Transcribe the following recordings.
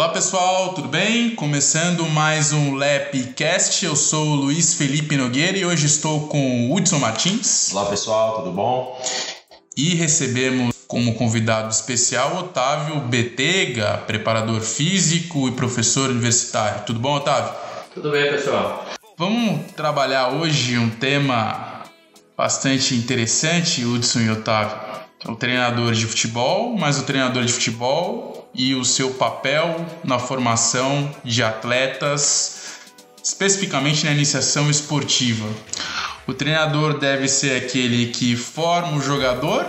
Olá pessoal, tudo bem? Começando mais um LepCast, eu sou o Luiz Felipe Nogueira e hoje estou com o Hudson Martins. Olá pessoal, tudo bom? E recebemos como convidado especial Otávio Bettega, preparador físico e professor universitário. Tudo bom, Otávio? Tudo bem, pessoal. Vamos trabalhar hoje um tema bastante interessante, Hudson e Otávio. O treinador de futebol, mas o treinador de futebol e o seu papel na formação de atletas, especificamente na iniciação esportiva. O treinador deve ser aquele que forma o jogador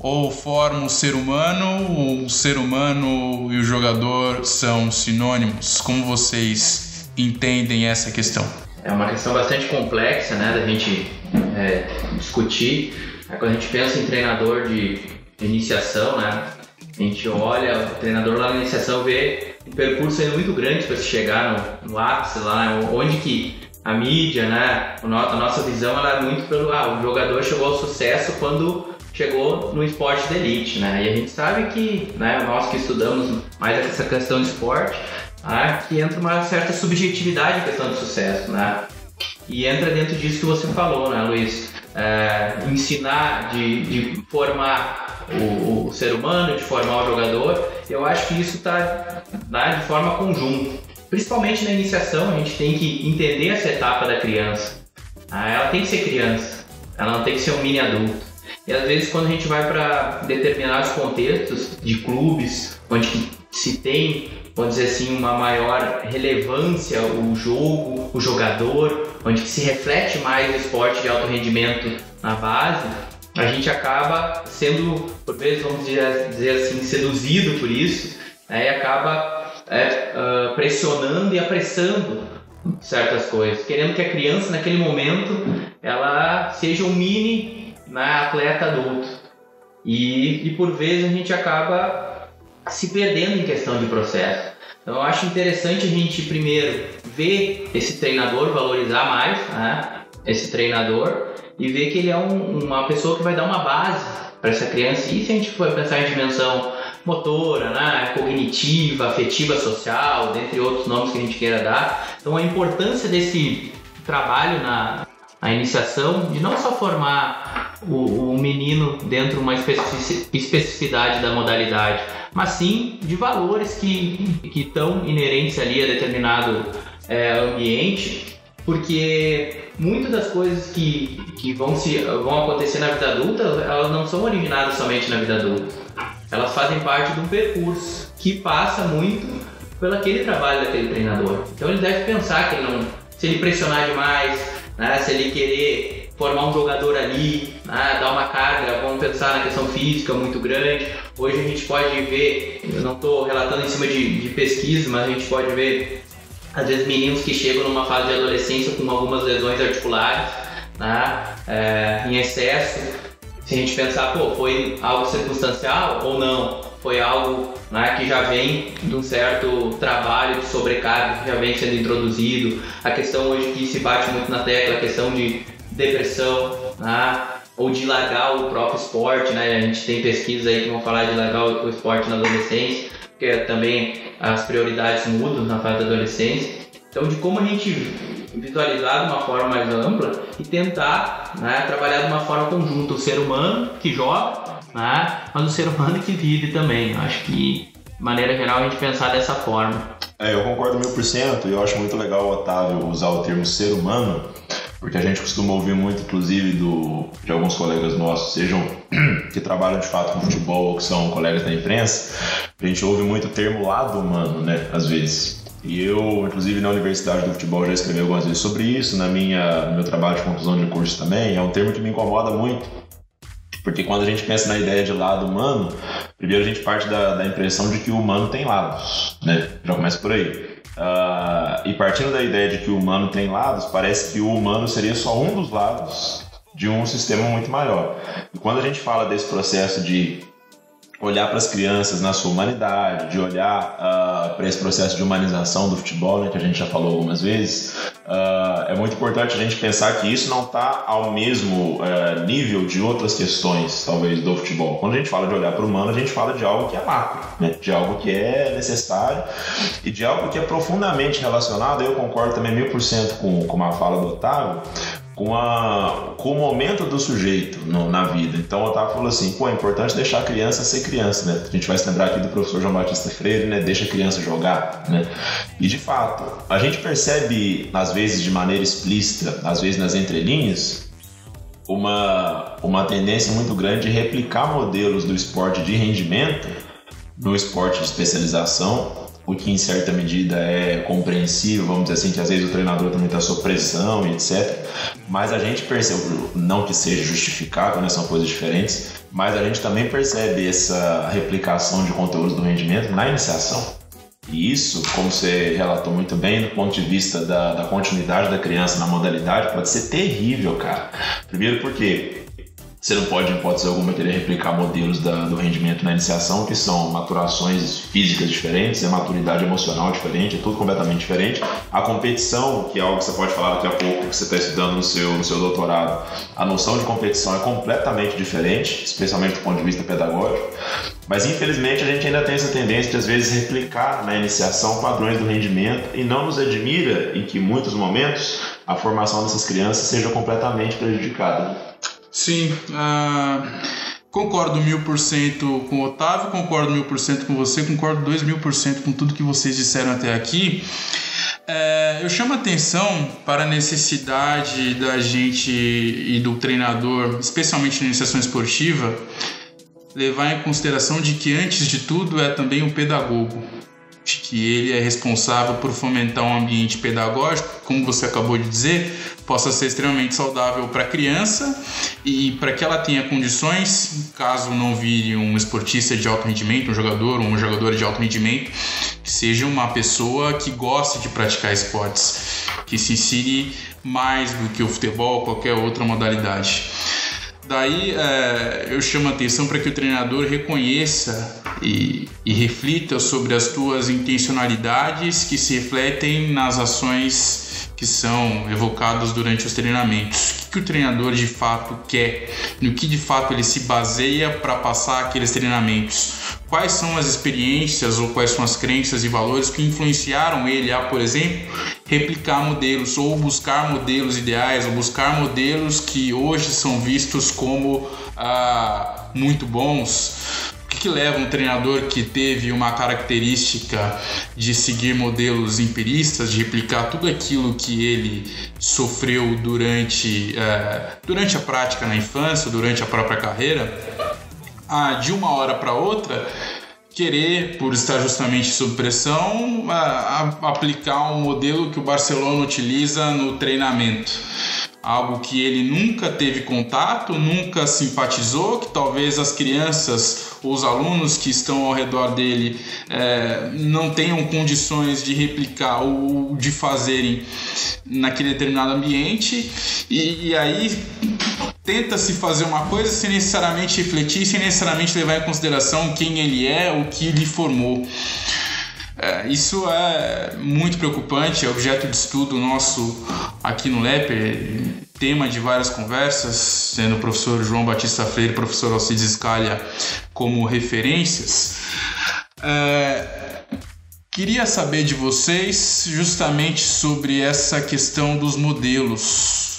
ou forma o ser humano, ou o ser humano e o jogador são sinônimos? Como vocês entendem essa questão? É uma questão bastante complexa, né, da gente discutir. Quando a gente pensa em treinador de iniciação, né, a gente olha o treinador lá na iniciação, vê um percurso ainda muito grande para se chegar no ápice lá, né, onde que a mídia, né, a nossa visão ela é muito pelo o jogador chegou ao sucesso quando chegou no esporte de elite, né, e a gente sabe que, né, nós que estudamos mais essa questão de esporte, né, que entra uma certa subjetividade na questão do sucesso, né, e entra dentro disso que você falou, né, Luiz? Ensinar, de formar o ser humano, de formar o jogador, eu acho que isso está, né, de forma conjunta. Principalmente na iniciação, a gente tem que entender essa etapa da criança. Ela tem que ser criança, ela não tem que ser um mini adulto. E às vezes quando a gente vai para determinados contextos de clubes, onde se tem, vamos dizer assim, uma maior relevância o jogo, o jogador, onde se reflete mais o esporte de alto rendimento na base, a gente acaba sendo, por vezes, vamos dizer assim, seduzido por isso, né? E acaba pressionando e apressando certas coisas, querendo que a criança, naquele momento, ela seja um mini, né, atleta adulto. E por vezes, a gente acaba se perdendo em questão de processo. Então eu acho interessante a gente primeiro ver esse treinador, valorizar mais, né, esse treinador, e ver que ele é uma pessoa que vai dar uma base para essa criança. E se a gente for pensar em dimensão motora, né, cognitiva, afetiva, social, dentre outros nomes que a gente queira dar. Então a importância desse trabalho na iniciação, de não só formar o menino dentro de uma especificidade da modalidade, mas sim de valores que estão inerentes ali a determinado ambiente, porque muitas das coisas que vão acontecer na vida adulta, elas não são originadas somente na vida adulta, elas fazem parte de um percurso que passa muito pelo aquele trabalho daquele treinador. Então ele deve pensar que se ele pressionar demais, né, se ele querer formar um jogador ali, né, dar uma carga, vamos pensar na questão física muito grande. Hoje a gente pode ver, eu não estou relatando em cima de pesquisa, mas a gente pode ver, às vezes, meninos que chegam numa fase de adolescência com algumas lesões articulares, né, em excesso. Se a gente pensar, foi algo circunstancial ou não? Foi algo, né, que já vem de um certo trabalho de sobrecarga que já vem sendo introduzido. A questão hoje que se bate muito na tecla, a questão de depressão, né, ou de largar o próprio esporte, né? A gente tem pesquisas aí que vão falar de largar o esporte na adolescência, porque também as prioridades mudam na fase da adolescência. Então, de como a gente visualizar de uma forma mais ampla e tentar, né, trabalhar de uma forma conjunta o ser humano que joga, mas o ser humano que vive também. Eu acho que, de maneira geral, a gente pensar dessa forma. Eu concordo 1000%, e eu acho muito legal o Otávio usar o termo ser humano, porque a gente costuma ouvir muito, inclusive, de alguns colegas nossos, sejam que trabalham de fato com futebol ou que são colegas da imprensa, a gente ouve muito o termo lado humano, né, às vezes. E eu, inclusive, na Universidade do Futebol já escrevi algumas vezes sobre isso, no meu trabalho de conclusão de curso também. É um termo que me incomoda muito, porque quando a gente pensa na ideia de lado humano, primeiro a gente parte da impressão de que o humano tem lados, né? Já começa por aí. E partindo da ideia de que o humano tem lados, parece que o humano seria só um dos lados de um sistema muito maior. E quando a gente fala desse processo de olhar para as crianças na sua humanidade, de olhar para esse processo de humanização do futebol, né, que a gente já falou algumas vezes, é muito importante a gente pensar que isso não está ao mesmo nível de outras questões, talvez, do futebol. Quando a gente fala de olhar para o humano, a gente fala de algo que é macro, né, de algo que é necessário e de algo que é profundamente relacionado. Eu concordo também 1000% com uma fala do Otávio, com o momento do sujeito na vida. Então o Otávio falou assim, é importante deixar a criança ser criança, né? A gente vai se lembrar aqui do professor João Batista Freire, né? Deixa a criança jogar, né? E de fato, a gente percebe, às vezes de maneira explícita, às vezes nas entrelinhas, uma tendência muito grande de replicar modelos do esporte de rendimento no esporte de especialização, o que em certa medida é compreensível, vamos dizer assim, que às vezes o treinador também está sob pressão e etc. Mas a gente percebe, não que seja justificável, né, são coisas diferentes, mas a gente também percebe essa replicação de conteúdos do rendimento na iniciação. E isso, como você relatou muito bem, do ponto de vista da continuidade da criança na modalidade, pode ser terrível, cara. Primeiro porque você não pode, em hipótese alguma, querer replicar modelos do rendimento na iniciação, que são maturações físicas diferentes, é maturidade emocional diferente, é tudo completamente diferente. A competição, que é algo que você pode falar daqui a pouco, que você está estudando no seu doutorado, a noção de competição é completamente diferente, especialmente do ponto de vista pedagógico. Mas, infelizmente, a gente ainda tem essa tendência de, às vezes, replicar na iniciação padrões do rendimento, e não nos admira em que, em muitos momentos, a formação dessas crianças seja completamente prejudicada. Sim, concordo 1000% com o Otávio, concordo 1000% com você, concordo 2000% com tudo que vocês disseram até aqui. Eu chamo a atenção para a necessidade da gente e do treinador, especialmente na iniciação esportiva, levar em consideração de que, antes de tudo, é também um pedagogo, de que ele é responsável por fomentar um ambiente pedagógico, como você acabou de dizer, possa ser extremamente saudável para a criança e para que ela tenha condições, caso não vire um esportista de alto rendimento, um jogador ou uma jogadora de alto rendimento, que seja uma pessoa que goste de praticar esportes, que se insire mais do que o futebol ou qualquer outra modalidade. Daí eu chamo a atenção para que o treinador reconheça e reflita sobre as tuas intencionalidades, que se refletem nas ações que são evocadas durante os treinamentos. O que o treinador de fato quer? No que de fato ele se baseia para passar aqueles treinamentos? Quais são as experiências ou quais são as crenças e valores que influenciaram ele a, por exemplo, replicar modelos ou buscar modelos ideais, ou buscar modelos que hoje são vistos como muito bons? Que leva um treinador que teve uma característica de seguir modelos empiristas, de replicar tudo aquilo que ele sofreu durante a prática na infância, durante a própria carreira, a de uma hora para outra querer, por estar justamente sob pressão, aplicar um modelo que o Barcelona utiliza no treinamento. Algo que ele nunca teve contato, nunca simpatizou, que talvez as crianças ou os alunos que estão ao redor dele não tenham condições de replicar ou de fazerem naquele determinado ambiente, e aí tenta-se fazer uma coisa sem necessariamente refletir, sem necessariamente levar em consideração quem ele é, o que lhe formou. Isso é muito preocupante, é objeto de estudo nosso aqui no LEP, tema de várias conversas, sendo o professor João Batista Freire e o professor Alcides Scalia como referências. Queria saber de vocês justamente sobre essa questão dos modelos.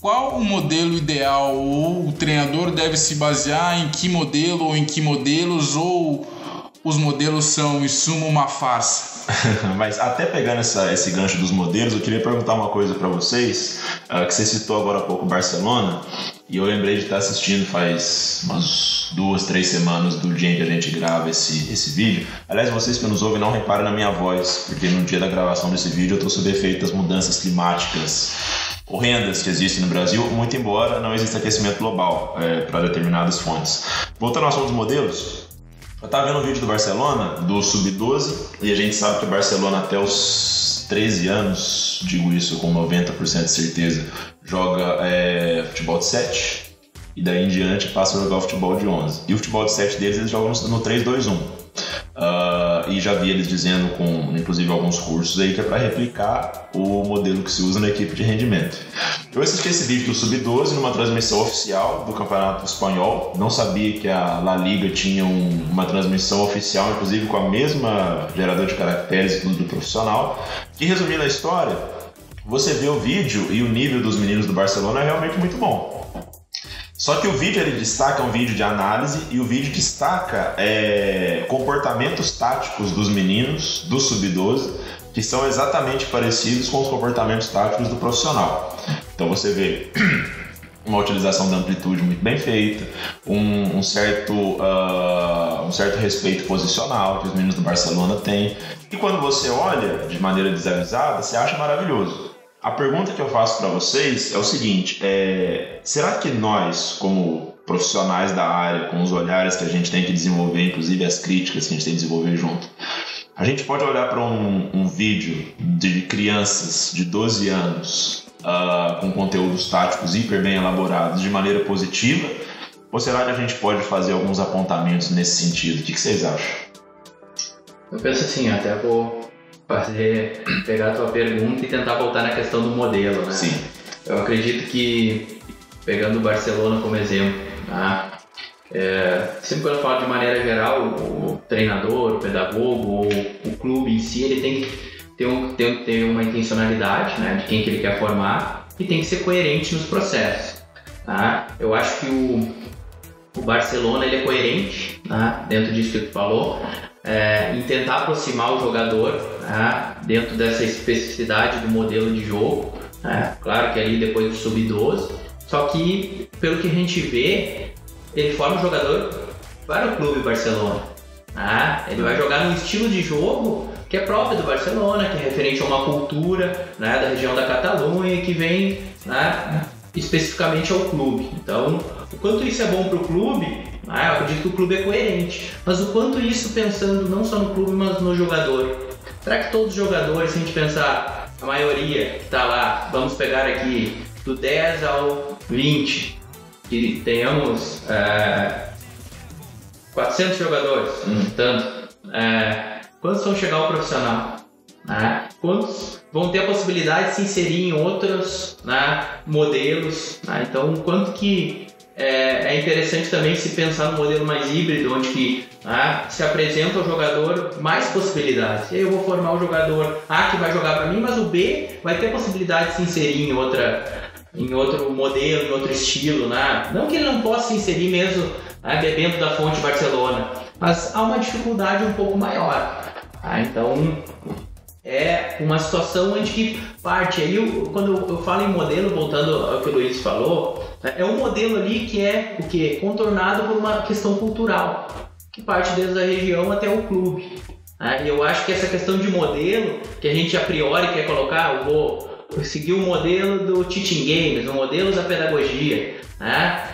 Qual o modelo ideal, ou o treinador deve se basear em que modelo ou em que modelos, ou os modelos são, em suma, uma farsa? Mas até pegando esse gancho dos modelos, eu queria perguntar uma coisa para vocês, que você citou agora há pouco Barcelona, e eu lembrei de estar assistindo faz umas 2-3 semanas do dia em que a gente grava esse vídeo. Aliás, vocês que nos ouvem, não reparem na minha voz, porque no dia da gravação desse vídeo eu estou sob efeito das mudanças climáticas horrendas que existem no Brasil, muito embora não exista aquecimento global para determinadas fontes. Voltando ao assunto dos modelos, eu estava vendo um vídeo do Barcelona, do Sub-12, e a gente sabe que o Barcelona até os 13 anos, digo isso com 90% de certeza, joga futebol de 7. e daí em diante passam a jogar o futebol de 11. E o futebol de 7 deles, eles jogam no 3-2-1. E já vi eles dizendo, com inclusive alguns cursos aí, que é para replicar o modelo que se usa na equipe de rendimento. Eu assisti esse vídeo do Sub-12 numa transmissão oficial do Campeonato Espanhol. Não sabia que a La Liga tinha uma transmissão oficial, inclusive com a mesma gerador de caracteres e tudo do profissional. E resumindo a história, você vê o vídeo e o nível dos meninos do Barcelona é realmente muito bom. Só que o vídeo, ele destaca um vídeo de análise e o vídeo destaca comportamentos táticos dos meninos do Sub-12 que são exatamente parecidos com os comportamentos táticos do profissional. Então você vê uma utilização da amplitude muito bem feita, um certo respeito posicional que os meninos do Barcelona têm. E quando você olha de maneira desavisada, você acha maravilhoso. A pergunta que eu faço para vocês é o seguinte, será que nós, como profissionais da área, com os olhares que a gente tem que desenvolver, inclusive as críticas que a gente tem que desenvolver junto, a gente pode olhar para um vídeo de crianças de 12 anos com conteúdos táticos hiper bem elaborados de maneira positiva, ou será que a gente pode fazer alguns apontamentos nesse sentido? O que vocês acham? Eu penso assim, até vou pegar a tua pergunta e tentar voltar na questão do modelo, né? Sim. Eu acredito que, pegando o Barcelona como exemplo, né? Sempre quando eu falo de maneira geral, o treinador, o pedagogo ou o clube em si, ele tem que ter uma intencionalidade, né, de quem que ele quer formar, e tem que ser coerente nos processos, tá? Eu acho que o Barcelona, ele é coerente, tá, dentro disso que tu falou, em tentar aproximar o jogador, tá, dentro dessa especificidade do modelo de jogo, tá? Claro que ali depois do Sub-12, só que pelo que a gente vê, ele forma o jogador para o clube Barcelona, tá? Ele vai jogar num estilo de jogo que é própria do Barcelona, que é referente a uma cultura, né, da região da Catalunha, que vem, né, especificamente ao clube. Então, o quanto isso é bom para o clube, né, eu acredito que o clube é coerente. Mas o quanto isso, pensando não só no clube, mas no jogador. Será que todos os jogadores, se a gente pensar, a maioria que está lá, vamos pegar aqui do 10 ao 20, que tenhamos 400 jogadores, tanto... Quantos vão chegar ao profissional? Né? Quantos vão ter a possibilidade de se inserir em outros, né, modelos? Né? Então, quanto que é interessante também se pensar no modelo mais híbrido, onde que, né, se apresenta ao jogador mais possibilidades. Eu vou formar o jogador A que vai jogar para mim, mas o B vai ter a possibilidade de se inserir em outro modelo, em outro estilo. Né? Não que ele não possa se inserir mesmo, né, bebendo da fonte Barcelona, mas há uma dificuldade um pouco maior. Ah, então é uma situação onde que parte aí, quando eu falo em modelo, voltando ao que o Luiz falou, é um modelo ali que é o quê? Contornado por uma questão cultural, que parte desde a região até o clube. Ah, e eu acho que essa questão de modelo, que a gente a priori quer colocar, eu vou seguir o modelo do teaching games, o modelo da pedagogia, né?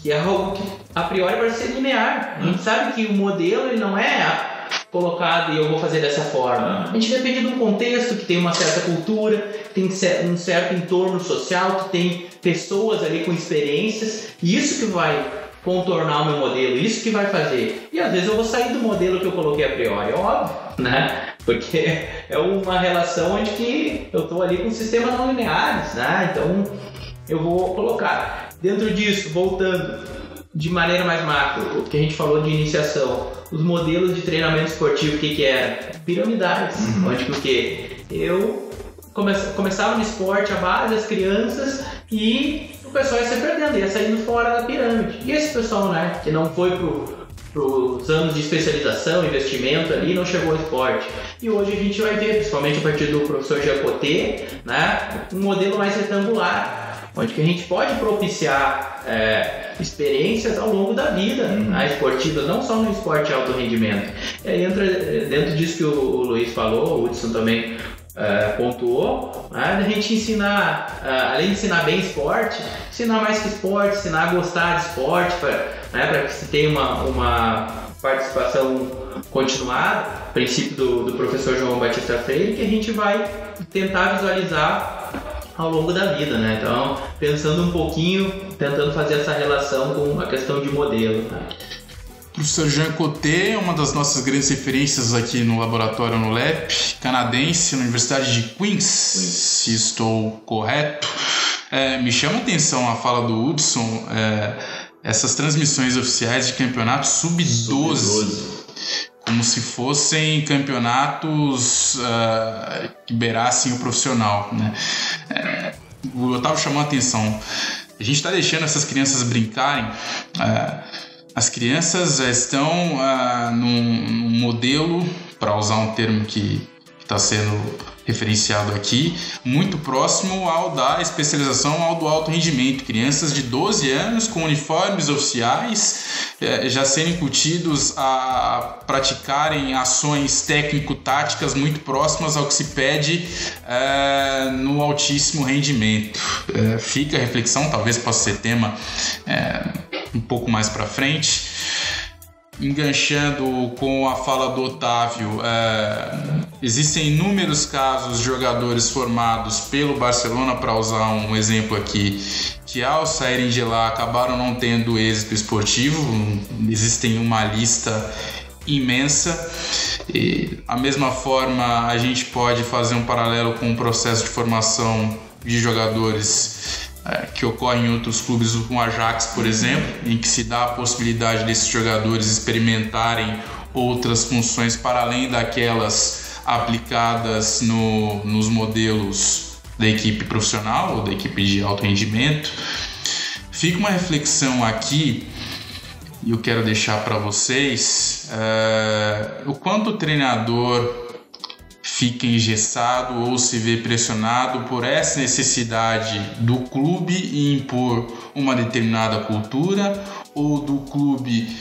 Que é algo que a priori vai ser linear. A gente sabe que o modelo, ele não é colocado e eu vou fazer dessa forma. A gente depende de um contexto que tem uma certa cultura, que tem um certo entorno social, que tem pessoas ali com experiências, e isso que vai contornar o meu modelo, isso que vai fazer. E às vezes eu vou sair do modelo que eu coloquei a priori, óbvio, né? Porque é uma relação onde que eu estou ali com sistemas não lineares, né? Então eu vou colocar. Dentro disso, voltando de maneira mais macro, o que a gente falou de iniciação, os modelos de treinamento esportivo, o que é? Piramidais. Onde que o quê? Eu começava no esporte, a base, as crianças, e o pessoal ia se perdendo, ia saindo fora da pirâmide. E esse pessoal, né, que não foi pros anos de especialização, investimento ali, não chegou ao esporte. E hoje a gente vai ver, principalmente a partir do professor Jean Côté, né, um modelo mais retangular, onde que a gente pode propiciar experiências ao longo da vida, né, esportivas, não só no esporte de alto rendimento. E aí entra dentro disso que o Luiz falou, o Hudson também pontuou, né, a gente ensinar, além de ensinar bem esporte, ensinar mais que esporte, ensinar a gostar de esporte, para, né, que se tenha uma participação continuada, princípio do professor João Batista Freire, que a gente vai tentar visualizar ao longo da vida, né? Então, pensando um pouquinho, tentando fazer essa relação com a questão de modelo, tá? Professor Jean Côté é uma das nossas grandes referências aqui no laboratório no LEP, canadense, na Universidade de Queens, se estou correto. Me chama a atenção a fala do Hudson, essas transmissões oficiais de campeonato sub-12, como se fossem campeonatos que beirassem o profissional, né? O Otávio chamou a atenção. A gente está deixando essas crianças brincarem. As crianças estão num modelo, para usar um termo que está sendo referenciado aqui, muito próximo ao da especialização, ao do alto rendimento. Crianças de 12 anos com uniformes oficiais já sendo incutidos a praticarem ações técnico-táticas muito próximas ao que se pede no altíssimo rendimento. Fica a reflexão, talvez possa ser tema um pouco mais para frente. Enganchando com a fala do Otávio, existem inúmeros casos de jogadores formados pelo Barcelona, para usar um exemplo aqui, que ao saírem de lá acabaram não tendo êxito esportivo. Existem uma lista imensa. E, da mesma forma, a gente pode fazer um paralelo com o processo de formação de jogadores que ocorre em outros clubes, como o Ajax, por exemplo, em que se dá a possibilidade desses jogadores experimentarem outras funções para além daquelas aplicadas nos modelos da equipe profissional ou da equipe de alto rendimento. Fica uma reflexão aqui, e eu quero deixar para vocês, o quanto o treinador fica engessado ou se vê pressionado por essa necessidade do clube em impor uma determinada cultura, ou do clube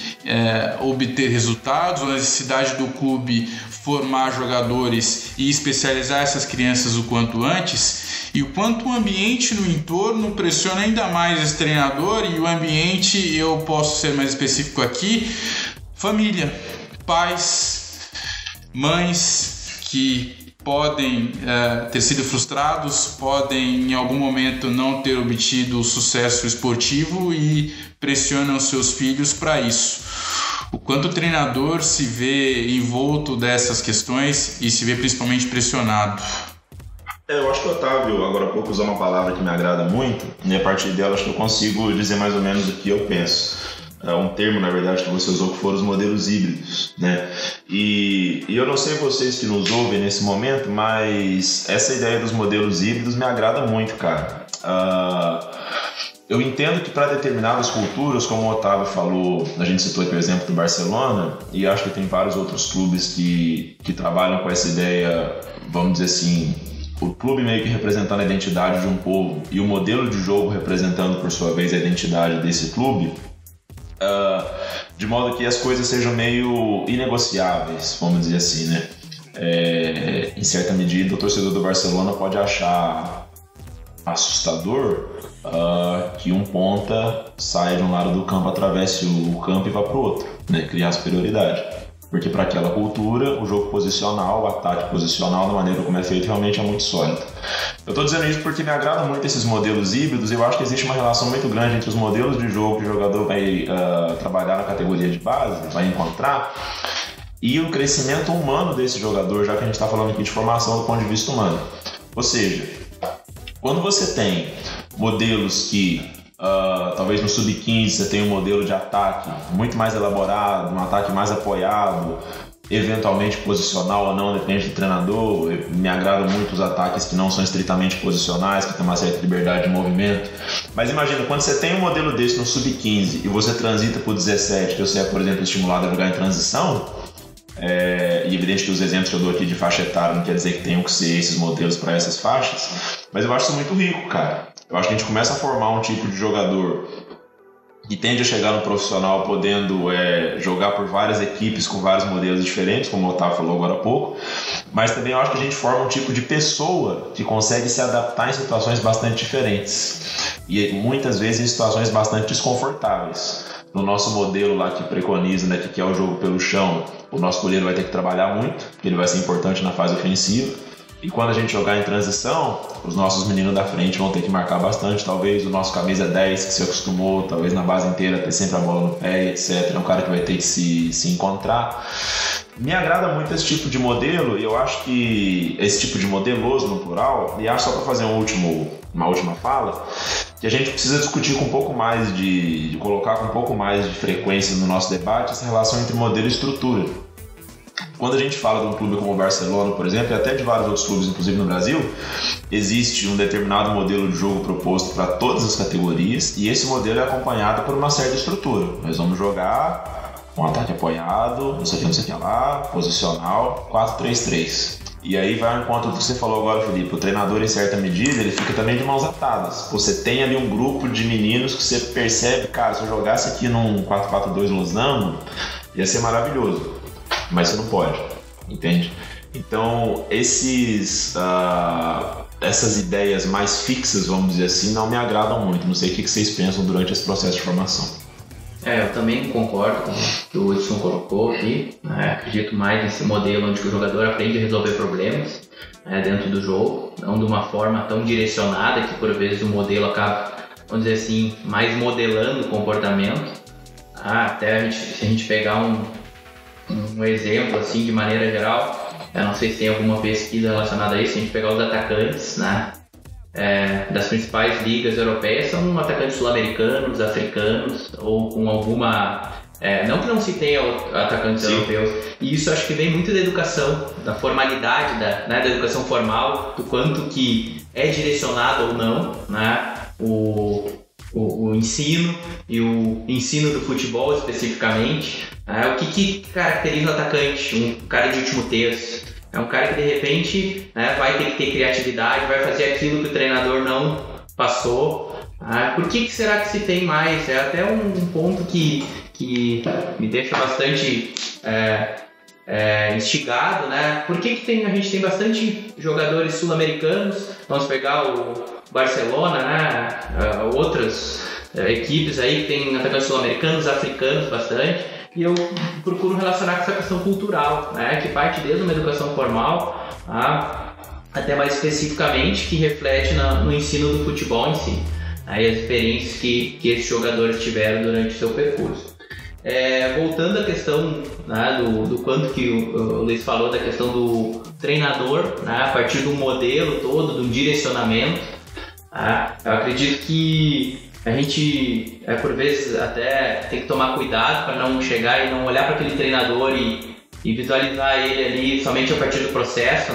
obter resultados, ou a necessidade do clube formar jogadores e especializar essas crianças o quanto antes, e o quanto o ambiente no entorno pressiona ainda mais esse treinador. E o ambiente, eu posso ser mais específico aqui, família, pais, mães, que podem ter sido frustrados, podem em algum momento não ter obtido sucesso esportivo e pressionam seus filhos para isso. O quanto o treinador se vê envolto dessas questões e se vê principalmente pressionado. Eu acho que o Otávio, agora há pouco, usou uma palavra que me agrada muito, e a partir dela acho que eu consigo dizer mais ou menos o que eu penso. É um termo, na verdade, que você usou, que foram os modelos híbridos, né? E eu não sei vocês que nos ouvem nesse momento, mas essa ideia dos modelos híbridos me agrada muito, cara. Eu entendo que para determinadas culturas, como o Otávio falou, a gente citou aqui o exemplo do Barcelona, e acho que tem vários outros clubes que trabalham com essa ideia, vamos dizer assim, o clube meio que representando a identidade de um povo e o modelo de jogo representando, por sua vez, a identidade desse clube. De modo que as coisas sejam meio inegociáveis, vamos dizer assim, né? Em certa medida, o torcedor do Barcelona pode achar assustador que um ponta saia de um lado do campo, atravesse o campo e vá para o outro, né? Criar superioridade, porque para aquela cultura o jogo posicional, o ataque posicional, da maneira como é feito, realmente é muito sólido. Eu estou dizendo isso porque me agradam muito esses modelos híbridos. Eu acho que existe uma relação muito grande entre os modelos de jogo que o jogador vai trabalhar na categoria de base, vai encontrar, e o crescimento humano desse jogador, já que a gente está falando aqui de formação do ponto de vista humano. Ou seja, quando você tem modelos que talvez no sub-15 você tenha um modelo de ataque muito mais elaborado, um ataque mais apoiado, eventualmente posicional ou não, depende do treinador. Me agradam muito os ataques que não são estritamente posicionais, que tem uma certa liberdade de movimento. Mas imagina, quando você tem um modelo desse no sub-15 e você transita para o 17, que você é, por exemplo, estimulado a jogar em transição, e evidente que os exemplos que eu dou aqui de faixa etária não quer dizer que tenham que ser esses modelos para essas faixas, mas eu acho isso muito rico, cara. Eu acho que a gente começa a formar um tipo de jogador que tende a chegar no profissional podendo jogar por várias equipes com vários modelos diferentes, como o Otávio falou agora há pouco, mas também eu acho que a gente forma um tipo de pessoa que consegue se adaptar em situações bastante diferentes e muitas vezes em situações bastante desconfortáveis. No nosso modelo lá que preconiza, né, que é o jogo pelo chão, o nosso goleiro vai ter que trabalhar muito, porque ele vai ser importante na fase ofensiva. E quando a gente jogar em transição, os nossos meninos da frente vão ter que marcar bastante. Talvez o nosso camisa 10, que se acostumou, talvez na base inteira, ter sempre a bola no pé, etc. É um cara que vai ter que se encontrar. Me agrada muito esse tipo de modelo, e eu acho que esse tipo de modeloso no plural, e acho, só para fazer uma última fala, que a gente precisa discutir com um pouco mais de colocar com um pouco mais de frequência no nosso debate essa relação entre modelo e estrutura. Quando a gente fala de um clube como o Barcelona, por exemplo, e até de vários outros clubes, inclusive no Brasil, existe um determinado modelo de jogo proposto para todas as categorias, e esse modelo é acompanhado por uma certa estrutura. Nós vamos jogar com ataque apoiado, não sei o que lá, posicional, 4-3-3. E aí vai ao encontro do que você falou agora, Felipe. O treinador, em certa medida, ele fica também de mãos atadas. Você tem ali um grupo de meninos que você percebe, cara, se eu jogasse aqui num 4-4-2 losango, ia ser maravilhoso. Mas você não pode, entende? Então, essas ideias mais fixas, vamos dizer assim, não me agradam muito. Não sei o que vocês pensam durante esse processo de formação. Eu também concordo com o que o Hudson colocou aqui. Acredito mais nesse modelo onde o jogador aprende a resolver problemas dentro do jogo, não de uma forma tão direcionada que, por vezes, o modelo acaba, vamos dizer assim, mais modelando o comportamento. Até se a gente pegar um exemplo, assim, de maneira geral, eu não sei se tem alguma pesquisa relacionada a isso. Se a gente pegar os atacantes, das principais ligas europeias, são atacantes sul-americanos, africanos, ou com alguma... não que não se tenha atacantes Sim. europeus, e isso acho que vem muito da educação, da formalidade, da educação formal, do quanto que é direcionado ou não, o ensino, e o ensino do futebol especificamente. O que caracteriza o atacante? Um cara de último terço, é um cara que de repente vai ter que ter criatividade, vai fazer aquilo que o treinador não passou. Por que será que se tem mais? É até um ponto que me deixa bastante instigado, Por que a gente tem bastante jogadores sul-americanos? Vamos pegar o Barcelona, outras equipes aí que tem atacantes sul-americanos, africanos bastante, e eu procuro relacionar com essa questão cultural, que parte desde uma educação formal, até mais especificamente, que reflete no ensino do futebol em si, aí as experiências que esses jogadores tiveram durante o seu percurso. Voltando à questão do quanto que o Luiz falou da questão do treinador, a partir do modelo todo, do direcionamento, eu acredito que a gente, por vezes, até tem que tomar cuidado para não chegar e não olhar para aquele treinador e visualizar ele ali somente a partir do processo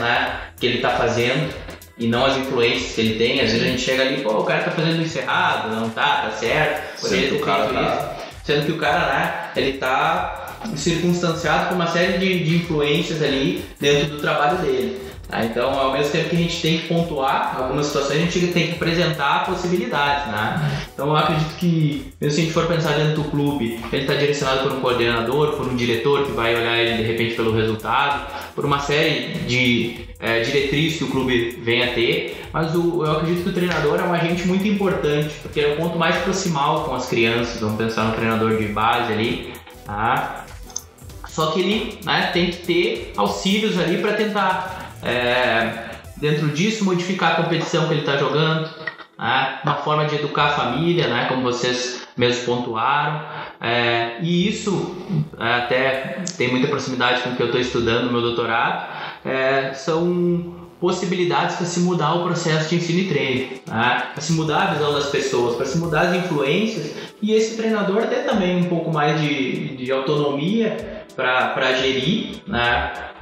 que ele está fazendo e não as influências que ele tem. Às vezes a gente chega ali, o cara está fazendo isso errado, não tá certo, poderia ter feito isso. Sendo que o cara, ele está circunstanciado por uma série de influências ali dentro do trabalho dele. Então, ao mesmo tempo que a gente tem que pontuar algumas situações, a gente tem que apresentar possibilidades, Então, eu acredito que, mesmo se a gente for pensar dentro do clube, ele está direcionado por um coordenador, por um diretor que vai olhar ele, de repente, pelo resultado, por uma série de diretrizes que o clube vem a ter, mas eu acredito que o treinador é um agente muito importante, porque é o ponto mais proximal com as crianças. Vamos pensar no treinador de base ali, Só que ele tem que ter auxílios ali para tentar... dentro disso, modificar a competição que ele está jogando, uma forma de educar a família, como vocês mesmos pontuaram, e isso até tem muita proximidade com o que eu estou estudando no meu doutorado. São possibilidades para se mudar o processo de ensino e treino, para se mudar a visão das pessoas, para se mudar as influências, e esse treinador ter também um pouco mais de autonomia para gerir,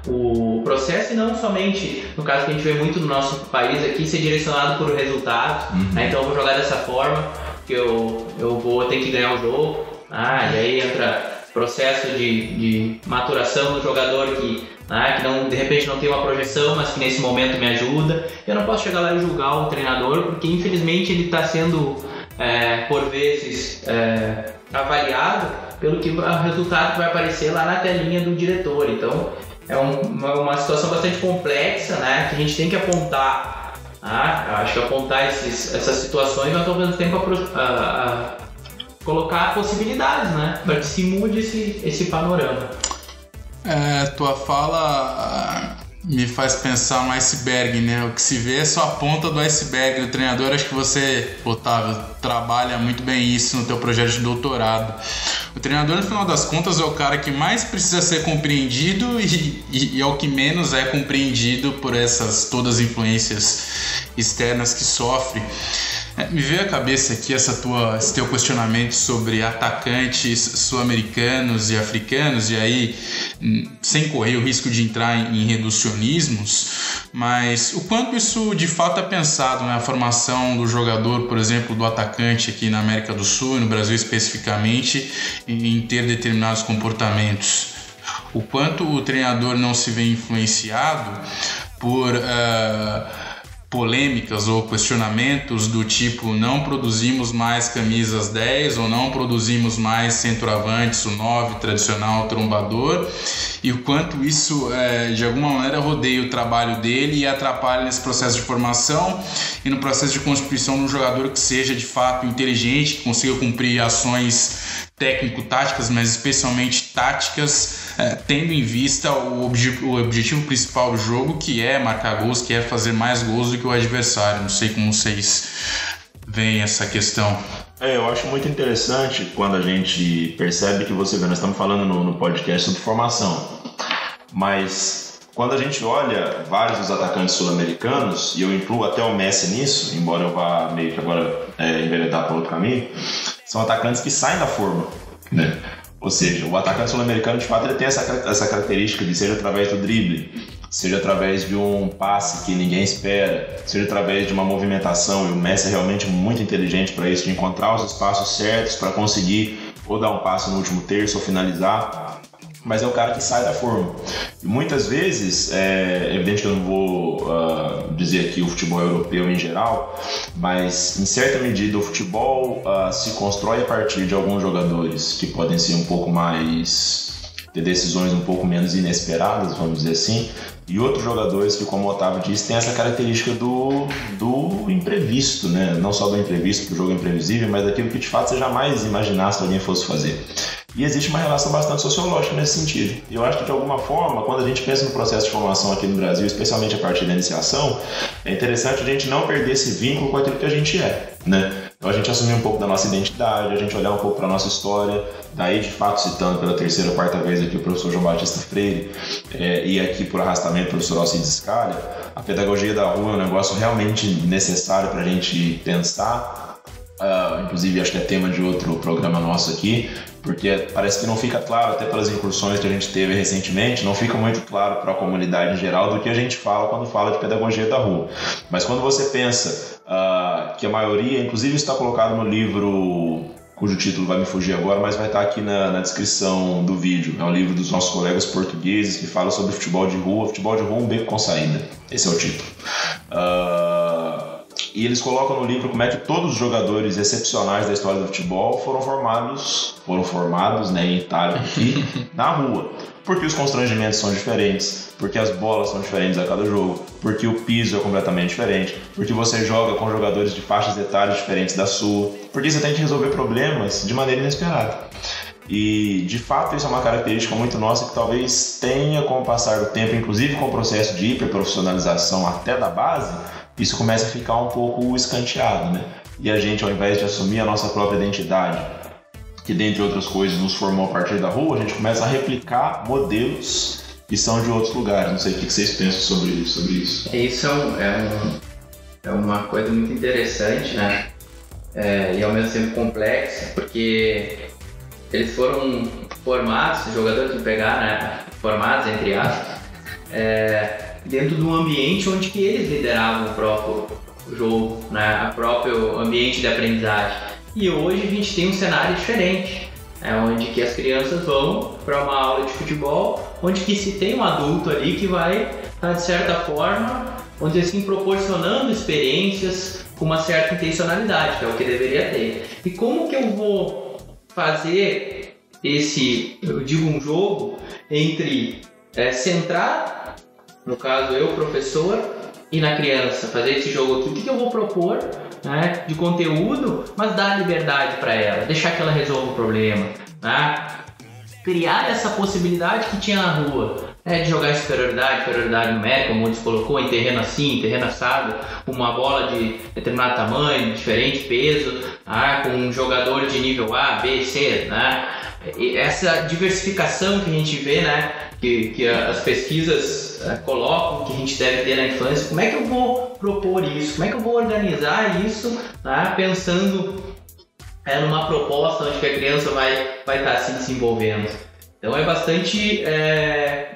o processo, e não somente, no caso que a gente vê muito no nosso país aqui, ser direcionado por resultados, Então eu vou jogar dessa forma, porque eu vou ter que ganhar o jogo, e aí entra processo de maturação do jogador que não, de repente não tem uma projeção, mas que nesse momento me ajuda. Eu não posso chegar lá e julgar o treinador, porque infelizmente ele está sendo por vezes avaliado pelo que o resultado que vai aparecer lá na telinha do diretor. Então é uma situação bastante complexa, que a gente tem que apontar. Acho que apontar essas situações, mas ao mesmo tempo colocar possibilidades, para que se mude esse panorama. Tua fala Me faz pensar um iceberg, né? O que se vê é só a ponta do iceberg. O treinador, acho que você, Otávio, trabalha muito bem isso no teu projeto de doutorado. O treinador, no final das contas, é o cara que mais precisa ser compreendido e é o que menos é compreendido por essas todas as influências externas que sofre. Me veio à cabeça aqui esse teu questionamento sobre atacantes sul-americanos e africanos, e aí, sem correr o risco de entrar em reducionismos, mas o quanto isso de fato é pensado na formação do jogador, por exemplo, do atacante aqui na América do Sul e no Brasil especificamente, em ter determinados comportamentos. O quanto o treinador não se vê influenciado por... polêmicas ou questionamentos do tipo não produzimos mais camisas 10 ou não produzimos mais centroavantes, o 9 tradicional, trombador, e o quanto isso de alguma maneira rodeia o trabalho dele e atrapalha nesse processo de formação e no processo de constituição de um jogador que seja de fato inteligente, que consiga cumprir ações técnico-táticas, mas especialmente táticas, tendo em vista o objetivo principal do jogo, que é marcar gols, que é fazer mais gols do que o adversário. Não sei como vocês veem essa questão. Eu acho muito interessante quando a gente percebe que nós estamos falando no podcast sobre formação, mas quando a gente olha vários dos atacantes sul-americanos, e eu incluo até o Messi nisso, embora eu vá meio que agora enveredar para outro caminho, são atacantes que saem da forma, né? Ou seja, o atacante sul-americano de fato ele tem essa característica de seja através do drible, seja através de um passe que ninguém espera, seja através de uma movimentação, e o Messi é realmente muito inteligente para isso, de encontrar os espaços certos para conseguir ou dar um passo no último terço ou finalizar, mas é o cara que sai da forma. E muitas vezes, é evidente que eu não vou dizer aqui o futebol europeu em geral, mas em certa medida o futebol se constrói a partir de alguns jogadores que podem ser um pouco mais... ter decisões um pouco menos inesperadas, vamos dizer assim, e outros jogadores que, como o Otávio disse, tem essa característica do imprevisto, né? Não só do imprevisto, porque o jogo é imprevisível, mas daquilo que de fato você jamais imaginasse que alguém fosse fazer. E existe uma relação bastante sociológica nesse sentido. Eu acho que, de alguma forma, quando a gente pensa no processo de formação aqui no Brasil, especialmente a partir da iniciação, é interessante a gente não perder esse vínculo com aquilo que a gente é, né? Então a gente assumir um pouco da nossa identidade, a gente olhar um pouco para a nossa história, daí de fato citando pela terceira ou quarta vez aqui o professor João Batista Freire e aqui por arrastamento o professor Alcides Scalia, a pedagogia da rua é um negócio realmente necessário para a gente pensar, inclusive acho que é tema de outro programa nosso aqui, porque parece que não fica claro, até pelas incursões que a gente teve recentemente, não fica muito claro para a comunidade em geral do que a gente fala quando fala de pedagogia da rua. Mas quando você pensa que a maioria, inclusive está colocado no livro, cujo título vai me fugir agora, mas vai estar aqui na descrição do vídeo, é um livro dos nossos colegas portugueses que fala sobre futebol de rua um beco com saída, esse é o título. E eles colocam no livro como é que todos os jogadores excepcionais da história do futebol foram formados, né, em Itália aqui, na rua. Porque os constrangimentos são diferentes, porque as bolas são diferentes a cada jogo, porque o piso é completamente diferente, porque você joga com jogadores de faixas etárias diferentes da sua, porque você tem que resolver problemas de maneira inesperada. E, de fato, isso é uma característica muito nossa que talvez tenha, com o passar do tempo, inclusive com o processo de hiperprofissionalização até da base, isso começa a ficar um pouco escanteado, né? E a gente, ao invés de assumir a nossa própria identidade, que dentre outras coisas nos formou a partir da rua, a gente começa a replicar modelos que são de outros lugares. Não sei o que vocês pensam sobre isso. Isso é uma coisa muito interessante, né? E ao mesmo tempo complexa, porque eles foram formados, jogadores que pegaram, né? Formados, entre aspas, dentro de um ambiente onde que eles lideravam o próprio jogo, né? O próprio ambiente de aprendizagem. E hoje a gente tem um cenário diferente, onde que as crianças vão para uma aula de futebol, onde que se tem um adulto ali que vai estar, de certa forma, vamos dizer assim, proporcionando experiências com uma certa intencionalidade, que é o que deveria ter. E como que eu vou fazer um jogo entre centrar, no caso eu, professor, e na criança, fazer esse jogo aqui, o que eu vou propor, né, de conteúdo, mas dar liberdade para ela, deixar que ela resolva o problema, né? Criar essa possibilidade que tinha na rua, de jogar superioridade numérica, como o Montes colocou, em terreno assim, em terreno assado, uma bola de determinado tamanho, diferente peso, com um jogador de nível A, B, C, né? E essa diversificação que a gente vê, né? Que as pesquisas colocam que a gente deve ter na infância, como é que eu vou propor isso? Como é que eu vou organizar isso, né? Pensando numa proposta onde a criança vai estar se desenvolvendo. Então é bastante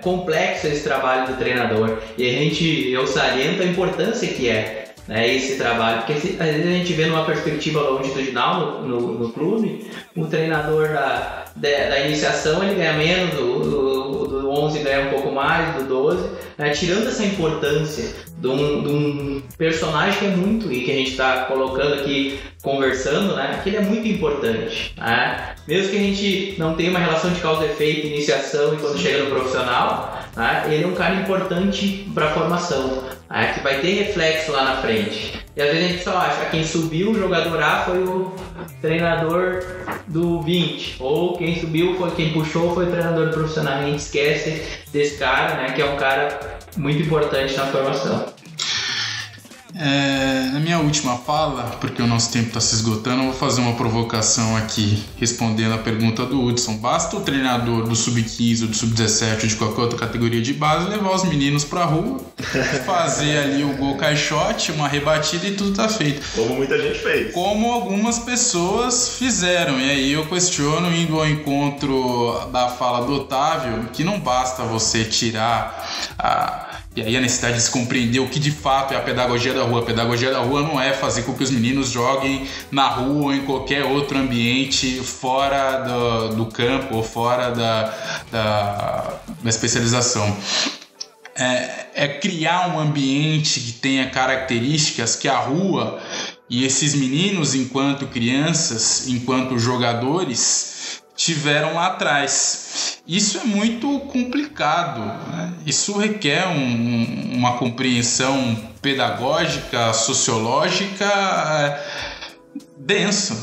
complexo esse trabalho do treinador, e eu saliento a importância que é, né, esse trabalho, porque às vezes a gente vê numa perspectiva longitudinal no clube, o treinador da iniciação ele ganha menos, do 11 ganha um pouco mais, do 12, né, tirando essa importância de um personagem que é muito, e que a gente está colocando aqui, conversando, né, que ele é muito importante, né? Mesmo que a gente não tenha uma relação de causa e efeito, iniciação e quando chega no profissional, né, ele é um cara importante para a formação, né, que vai ter reflexo lá na frente. E às vezes a gente só acha que quem subiu o jogador A foi o treinador do 20, ou quem subiu, quem puxou foi o treinador profissional. A gente esquece desse cara, né, que é um cara muito importante na formação. Na minha última fala, porque o nosso tempo está se esgotando, eu vou fazer uma provocação aqui, respondendo a pergunta do Hudson. Basta o treinador do sub-15 ou do sub-17 ou de qualquer outra categoria de base levar os meninos pra rua, fazer ali o gol caixote, uma rebatida e tudo tá feito. Como muita gente fez. Como algumas pessoas fizeram. E aí eu questiono, indo ao encontro da fala do Otávio, que não basta você tirar E aí a necessidade de se compreender o que de fato é a pedagogia da rua. A pedagogia da rua não é fazer com que os meninos joguem na rua ou em qualquer outro ambiente fora do campo ou fora da especialização. É criar um ambiente que tenha características que a rua e esses meninos, enquanto crianças, enquanto jogadores, tiveram lá atrás. Isso é muito complicado, né? Isso requer uma compreensão pedagógica, sociológica densa.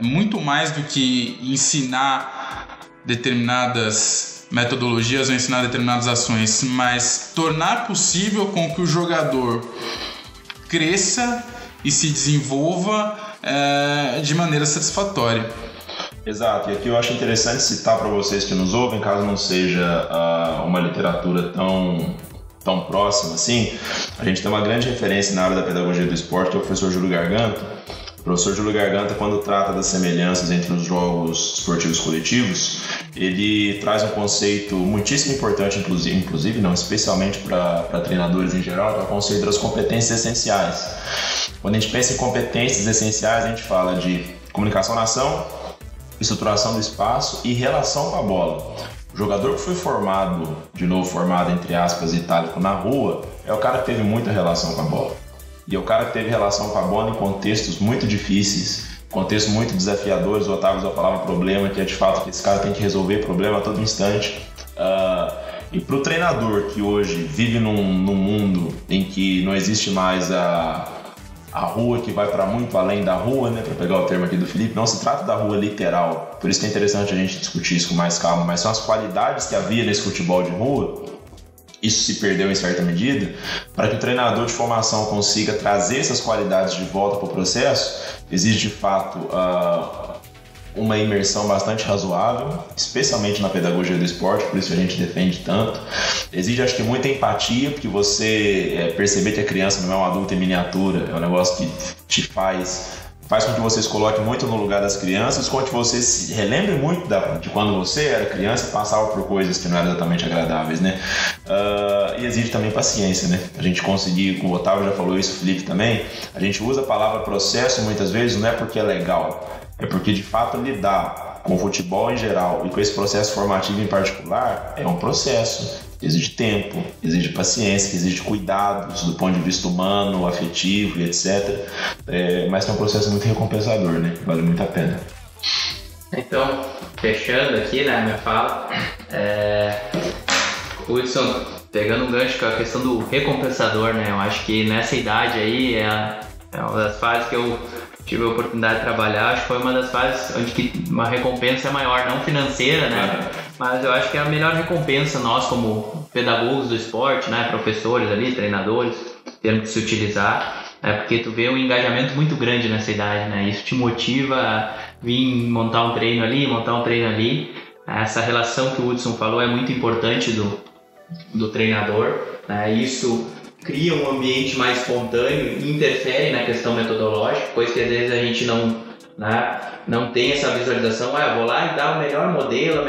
Muito mais do que ensinar determinadas metodologias ou ensinar determinadas ações, mas tornar possível com que o jogador cresça e se desenvolva de maneira satisfatória. Exato, e aqui eu acho interessante citar para vocês que nos ouvem, caso não seja uma literatura tão próxima assim, a gente tem uma grande referência na área da pedagogia do esporte, que é o professor Júlio Garganta. O professor Júlio Garganta, quando trata das semelhanças entre os jogos esportivos coletivos, ele traz um conceito muitíssimo importante, inclusive não, especialmente para treinadores em geral, que é o conceito das competências essenciais. Quando a gente pensa em competências essenciais, a gente fala de comunicação na ação, estruturação do espaço e relação com a bola. O jogador que foi formado entre aspas, itálico, na rua, é o cara que teve muita relação com a bola. E é o cara que teve relação com a bola em contextos muito difícil, contextos muito desafiadores. O Otávio usou a palavra problema, que é de fato que esse cara tem que resolver problema a todo instante. E para o treinador que hoje vive num mundo em que não existe mais a rua, que vai para muito além da rua, né, para pegar o termo aqui do Felipe, não se trata da rua literal, por isso que é interessante a gente discutir isso com mais calma, mas são as qualidades que havia nesse futebol de rua, isso se perdeu em certa medida, para que o treinador de formação consiga trazer essas qualidades de volta para o processo, exige de fato uma imersão bastante razoável, especialmente na pedagogia do esporte, por isso a gente defende tanto. Exige, acho que, muita empatia, porque você perceber que a criança não é um adulto em miniatura, é um negócio que te faz com que você se coloque muito no lugar das crianças, com que você se relembre muito de quando você era criança e passava por coisas que não eram exatamente agradáveis, né? E exige também paciência, né? A gente conseguir, o Otávio já falou isso, o Felipe também, a gente usa a palavra processo muitas vezes, não é porque é legal, é porque de fato lidar com o futebol em geral e com esse processo formativo em particular é um processo. Exige tempo, exige paciência, exige cuidados do ponto de vista humano, afetivo e etc. Mas é um processo muito recompensador, né? Vale muito a pena. Então, fechando aqui, né, minha fala, Hudson, pegando um gancho com a questão do recompensador, né? Eu acho que nessa idade aí é uma das fases que eu tive a oportunidade de trabalhar, acho que foi uma das fases onde uma recompensa é maior, não financeira, né? Mas eu acho que é a melhor recompensa nós, como pedagogos do esporte, né, professores ali, treinadores, temos que se utilizar, né, porque tu vê um engajamento muito grande nessa idade, né, isso te motiva a vir montar um treino ali, montar um treino ali. Essa relação que o Hudson falou é muito importante do treinador, né, isso cria um ambiente mais espontâneo e interfere na questão metodológica, coisa que às vezes a gente não tem essa visualização, vou lá e dar o melhor modelo,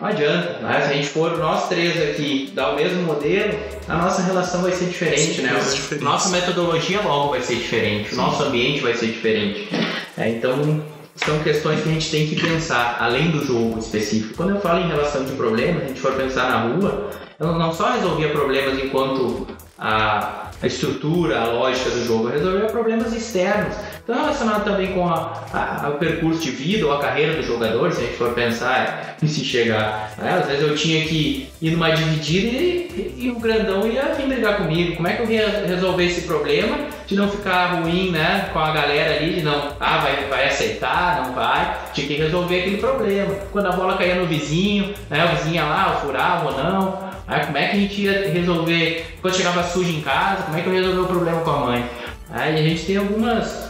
não adianta, né? Se a gente for nós três aqui dar o mesmo modelo, a nossa relação vai ser diferente, sim, né? Nossa metodologia logo vai ser diferente, o nosso ambiente vai ser diferente. Então são questões que a gente tem que pensar além do jogo específico. Quando eu falo em relação de problemas, a gente for pensar na rua, eu não só resolvia problemas enquanto a estrutura, a lógica do jogo, resolver problemas externos. Então é relacionado também com o percurso de vida ou a carreira do jogador, se a gente for pensar em se chegar. Às vezes eu tinha que ir numa dividida e o grandão ia vir brigar comigo. Como é que eu ia resolver esse problema de não ficar ruim, né, com a galera ali, de não, vai aceitar, não vai. Tinha que resolver aquele problema. Quando a bola caía no vizinho, né, o vizinho ia lá, furava ou não. Como é que a gente ia resolver, quando chegava sujo em casa, como é que eu ia resolver o problema com a mãe? Aí a gente tem algumas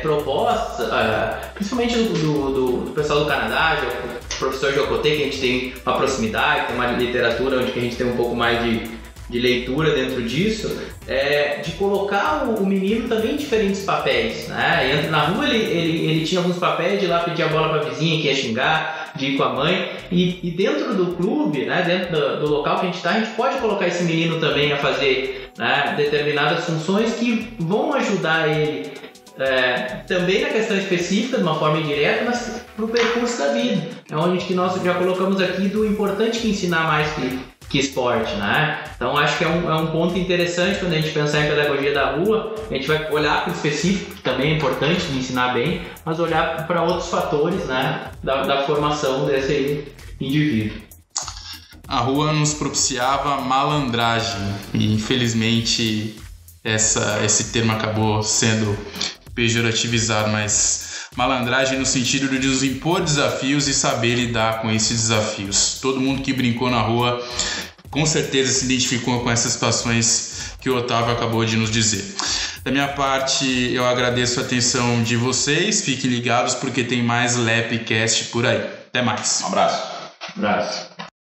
propostas, principalmente do pessoal do Canadá, o professor Jean Côté, que a gente tem uma proximidade, tem uma literatura onde a gente tem um pouco mais de leitura dentro disso, de colocar o menino também em diferentes papéis, né? Entra na rua, ele tinha alguns papéis de ir lá pedir a bola para a vizinha que ia xingar, de ir com a mãe, e dentro do clube, né, dentro do local que a gente está, a gente pode colocar esse menino também a fazer, né, determinadas funções que vão ajudar ele também na questão específica, de uma forma indireta, mas para o percurso da vida. É onde que nós já colocamos aqui do importante que ensinar mais que esporte, né? Então acho que é um ponto interessante quando a gente pensar em pedagogia da rua, a gente vai olhar para o específico, que também é importante de ensinar bem, mas olhar para outros fatores, né, da formação desse indivíduo. A rua nos propiciava malandragem e infelizmente esse termo acabou sendo pejorativizado, mas malandragem no sentido de nos impor desafios e saber lidar com esses desafios. Todo mundo que brincou na rua com certeza se identificou com essas situações que o Otávio acabou de nos dizer. Da minha parte, eu agradeço a atenção de vocês. Fiquem ligados porque tem mais LepCast por aí. Até mais. Um abraço.